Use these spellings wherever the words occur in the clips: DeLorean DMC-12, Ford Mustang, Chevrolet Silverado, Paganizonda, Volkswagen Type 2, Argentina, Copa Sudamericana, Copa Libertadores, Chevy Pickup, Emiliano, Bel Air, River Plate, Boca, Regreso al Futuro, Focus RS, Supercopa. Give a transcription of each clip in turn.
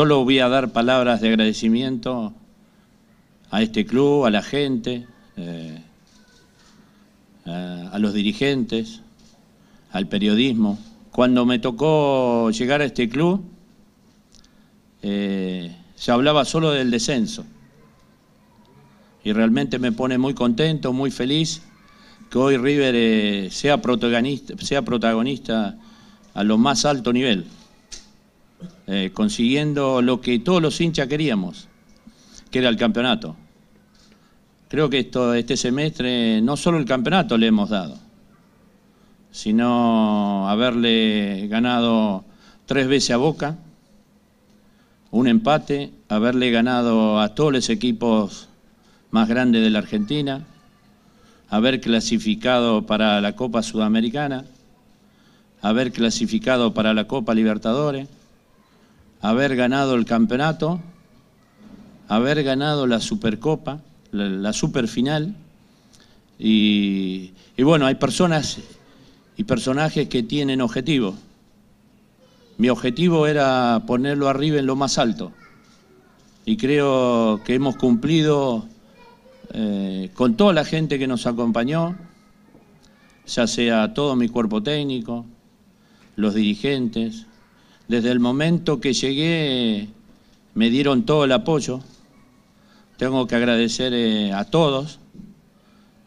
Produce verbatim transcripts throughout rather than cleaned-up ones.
Solo voy a dar palabras de agradecimiento a este club, a la gente, eh, a los dirigentes, al periodismo. Cuando me tocó llegar a este club, eh, se hablaba solo del descenso. Y realmente me pone muy contento, muy feliz, que hoy River eh, sea protagonista, sea protagonista a lo más alto nivel, eh, consiguiendo lo que todos los hinchas queríamos, que era el campeonato. Creo que esto, este semestre no solo el campeonato le hemos dado, sino haberle ganado tres veces a Boca, un empate, haberle ganado a todos los equipos más grandes de la Argentina, haber clasificado para la Copa Sudamericana, haber clasificado para la Copa Libertadores, haber ganado el campeonato, haber ganado la Supercopa, la, la Superfinal. Y, y bueno, hay personas y personajes que tienen objetivos. Mi objetivo era ponerlo arriba en lo más alto. Y creo que hemos cumplido eh, con toda la gente que nos acompañó, ya sea todo mi cuerpo técnico, los dirigentes. Desde el momento que llegué me dieron todo el apoyo. Tengo que agradecer eh, a todos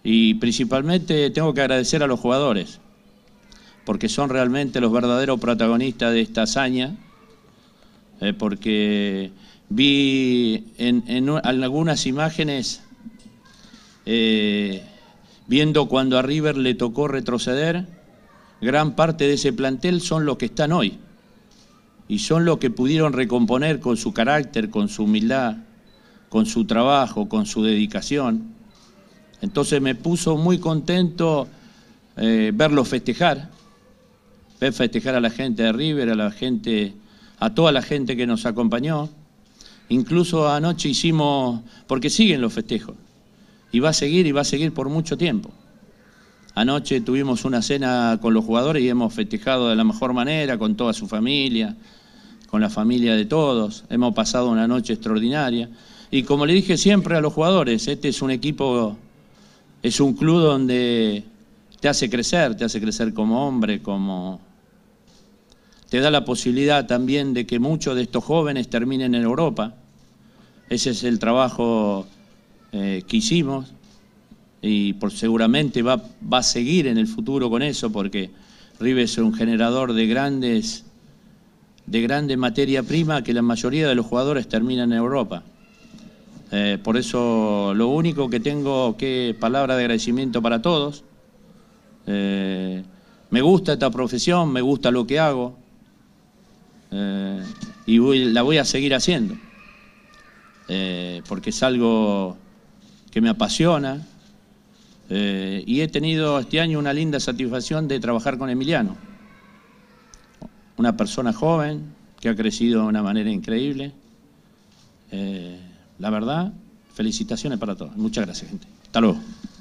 y principalmente tengo que agradecer a los jugadores, porque son realmente los verdaderos protagonistas de esta hazaña, eh, porque vi en, en, en algunas imágenes eh, viendo cuando a River le tocó retroceder, gran parte de ese plantel son los que están hoy. Y son los que pudieron recomponer con su carácter, con su humildad, con su trabajo, con su dedicación. Entonces me puso muy contento eh, verlos festejar, ver festejar a la gente de River, a la gente, a toda la gente que nos acompañó. Incluso anoche hicimos, porque siguen los festejos, y va a seguir y va a seguir por mucho tiempo. Anoche tuvimos una cena con los jugadores y hemos festejado de la mejor manera, con toda su familia, con la familia de todos. Hemos pasado una noche extraordinaria. Y como le dije siempre a los jugadores, este es un equipo, es un club donde te hace crecer, te hace crecer como hombre, como... te da la posibilidad también de que muchos de estos jóvenes terminen en Europa. Ese es el trabajo eh, que hicimos. Y por, seguramente va, va a seguir en el futuro con eso, porque River es un generador de grandes, de grande materia prima que la mayoría de los jugadores terminan en Europa. Eh, por eso lo único que tengo que palabra de agradecimiento para todos. Eh, me gusta esta profesión, me gusta lo que hago eh, y voy, la voy a seguir haciendo, eh, porque es algo que me apasiona. Eh, y he tenido este año una linda satisfacción de trabajar con Emiliano, una persona joven que ha crecido de una manera increíble. Eh, la verdad, felicitaciones para todos. Muchas gracias, gente. Hasta luego.